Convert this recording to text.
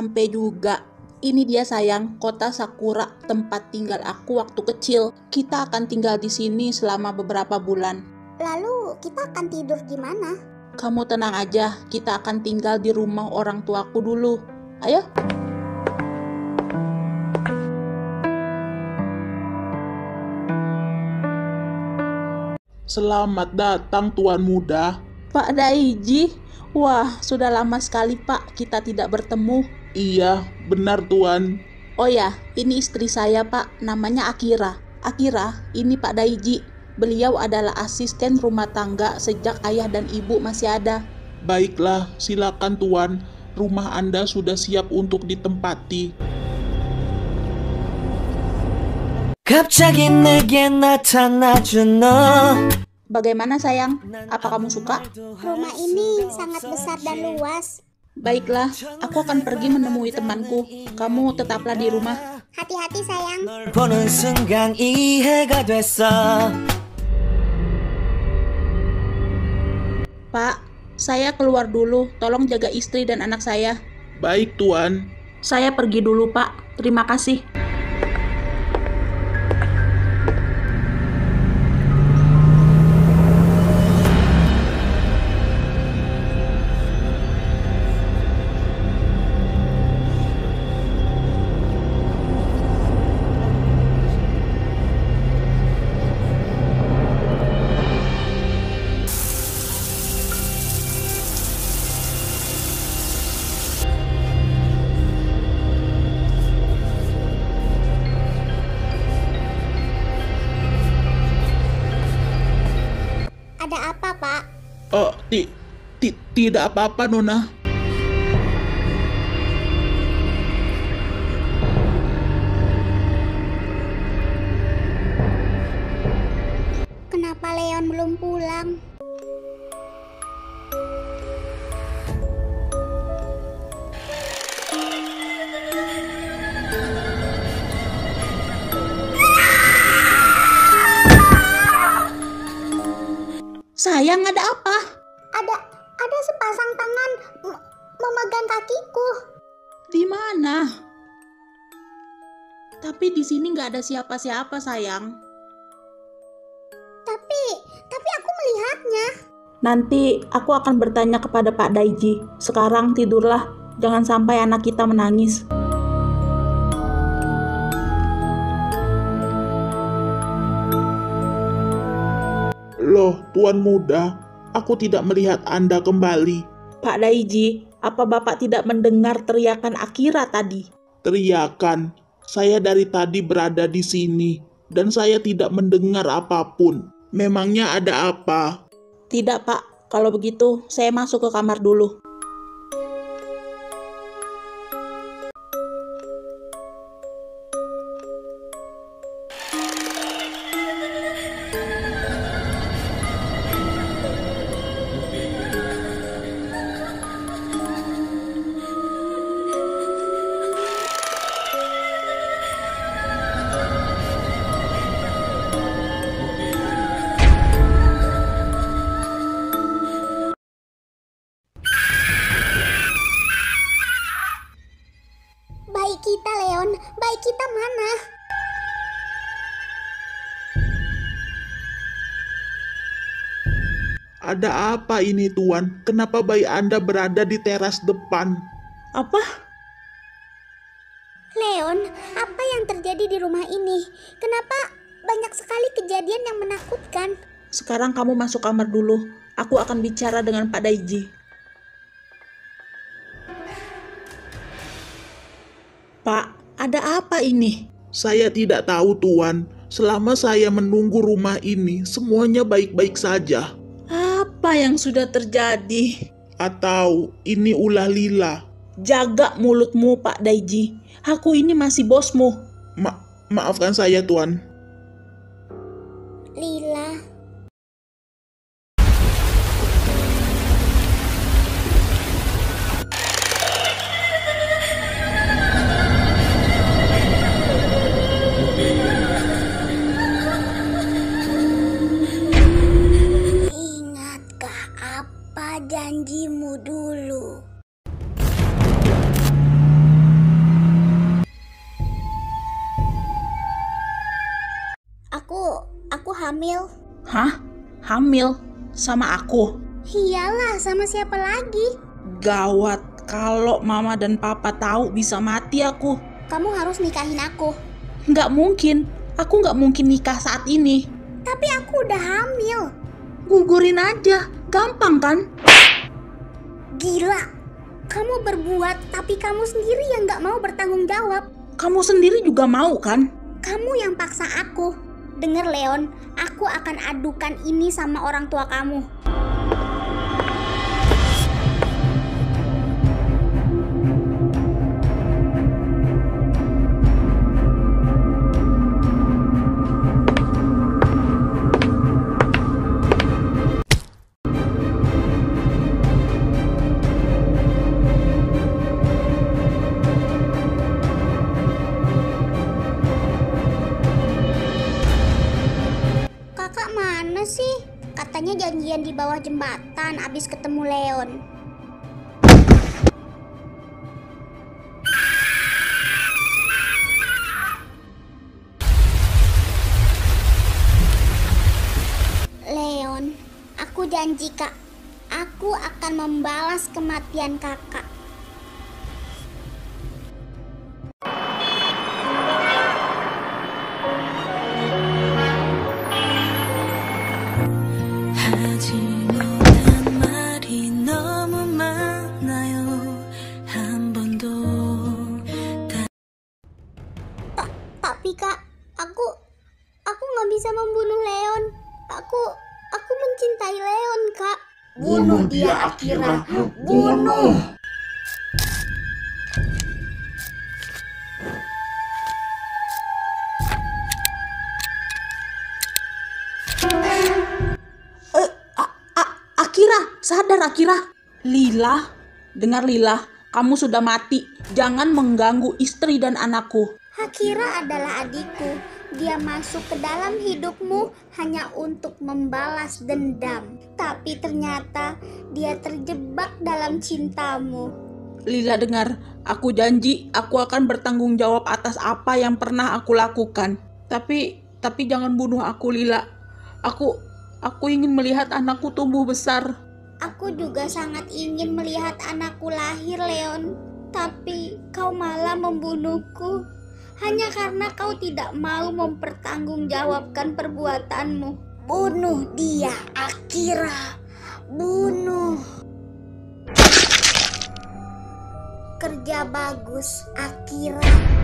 sampai juga. Ini dia sayang, kota Sakura, tempat tinggal aku waktu kecil. Kita akan tinggal di sini selama beberapa bulan. Lalu kita akan tidur di mana? Kamu tenang aja, kita akan tinggal di rumah orang tuaku dulu. Ayo. Selamat datang Tuan Muda. Pak Daiji, wah sudah lama sekali Pak kita tidak bertemu. Iya, benar Tuan. Oh ya, ini istri saya Pak, namanya Akira. Akira, ini Pak Daiji. Beliau adalah asisten rumah tangga sejak ayah dan ibu masih ada. Baiklah, silakan Tuan. Rumah Anda sudah siap untuk ditempati. Bagaimana sayang? Apa kamu suka? Rumah ini sangat besar dan luas. Baiklah, aku akan pergi menemui temanku. Kamu tetaplah di rumah. Hati-hati sayang. Pak, saya keluar dulu. Tolong jaga istri dan anak saya. Baik, Tuan. Saya pergi dulu, Pak. Terima kasih. Ada apa, Pak? Oh, tidak apa-apa, Nona. Kenapa Leon belum pulang? Sayang, ada apa? Ada sepasang tangan memegang kakiku. Di mana? Tapi di sini nggak ada siapa-siapa, sayang. Tapi aku melihatnya. Nanti aku akan bertanya kepada Pak Daiji. Sekarang tidurlah, jangan sampai anak kita menangis. Loh, Tuan Muda, aku tidak melihat Anda kembali. Pak Daiji, apa Bapak tidak mendengar teriakan Akira tadi? Teriakan? Saya dari tadi berada di sini, dan saya tidak mendengar apapun. Memangnya ada apa? Tidak, Pak. Kalau begitu, saya masuk ke kamar dulu. Kita Leon, baik kita mana? Ada apa ini Tuan? Kenapa bayi Anda berada di teras depan? Apa? Leon, apa yang terjadi di rumah ini? Kenapa banyak sekali kejadian yang menakutkan? Sekarang kamu masuk kamar dulu. Aku akan bicara dengan Pak Daiji. Pak, ada apa ini? Saya tidak tahu, Tuan. Selama saya menunggu rumah ini, semuanya baik-baik saja. Apa yang sudah terjadi? Atau ini ulah Lila? Jaga mulutmu, Pak Daiji. Aku ini masih bosmu. Maafkan saya, Tuan. Lila. Janjimu dulu. Aku hamil. Hah? Hamil? Sama aku? Iyalah, sama siapa lagi? Gawat, kalau mama dan papa tahu bisa mati aku. Kamu harus nikahin aku. Nggak mungkin, aku nggak mungkin nikah saat ini. Tapi aku udah hamil. Gugurin aja, gampang kan? Gila, kamu berbuat tapi kamu sendiri yang nggak mau bertanggung jawab. Kamu sendiri juga mau kan? Kamu yang paksa aku. Dengar Leon, aku akan adukan ini sama orang tua kamu. Janjian di bawah jembatan abis ketemu Leon. Leon, aku janji Kak, aku akan membalas kematian kakak. Aku nggak bisa membunuh Leon. Aku mencintai Leon, Kak. Bunuh dia, Akira. Bunuh. Akira, sadar Akira. Lila, dengar Lila, kamu sudah mati. Jangan mengganggu istri dan anakku. Akira adalah adikku. Dia masuk ke dalam hidupmu hanya untuk membalas dendam. Tapi ternyata dia terjebak dalam cintamu. Lila dengar, aku janji aku akan bertanggung jawab atas apa yang pernah aku lakukan. Tapi jangan bunuh aku Lila. Aku ingin melihat anakku tumbuh besar. Aku juga sangat ingin melihat anakku lahir Leon. Tapi kau malah membunuhku. Hanya karena kau tidak mau mempertanggungjawabkan perbuatanmu. Bunuh dia, Akira. Bunuh. Kerja bagus, Akira.